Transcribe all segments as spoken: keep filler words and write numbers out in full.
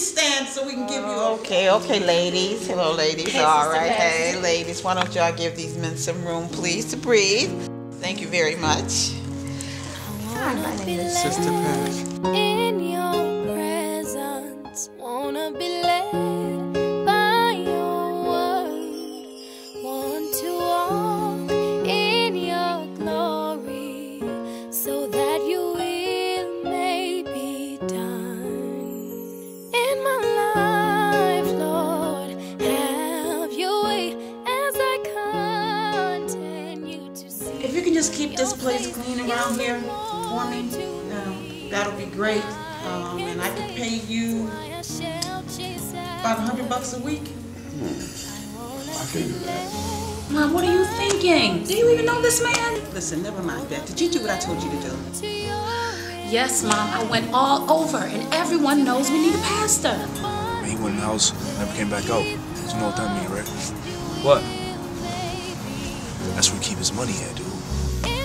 stand so we can give you a... Okay, okay, ladies. Hello, ladies. All right. Hey, ladies, why don't y'all give these men some room, please, to breathe. Thank you very much. Hi, my name is Sister Paris. In your presence, wanna be led by your word, want to walk in your glory, so that your will may be done in my life, Lord. Have your way as I continue to see. If you can just keep this place clean around here for me, um, that'll be great, um, and I could pay you about a hundred bucks a week. Mm. I can do that. Mom, what are you thinking? Do you even know this man? Listen, never mind that. Did you do what I told you to do? Yes, Mom. I went all over, and everyone knows we need a pastor. He went in the house, never came back out. You know what that means, right? What? That's where he keep his money at, dude.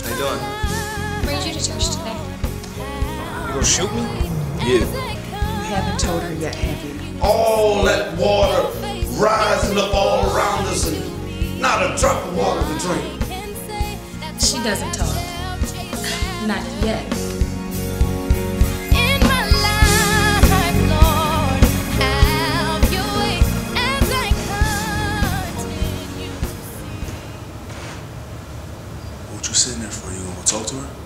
How you doing? I bring you to church today. You gonna shoot me? Yeah. You haven't told her yet, have you? All that water rising up all around us and not a drop of water to drink. She doesn't talk. Not yet. In my life, Lord, have your way as I continue. What you sitting there for? You gonna go talk to her?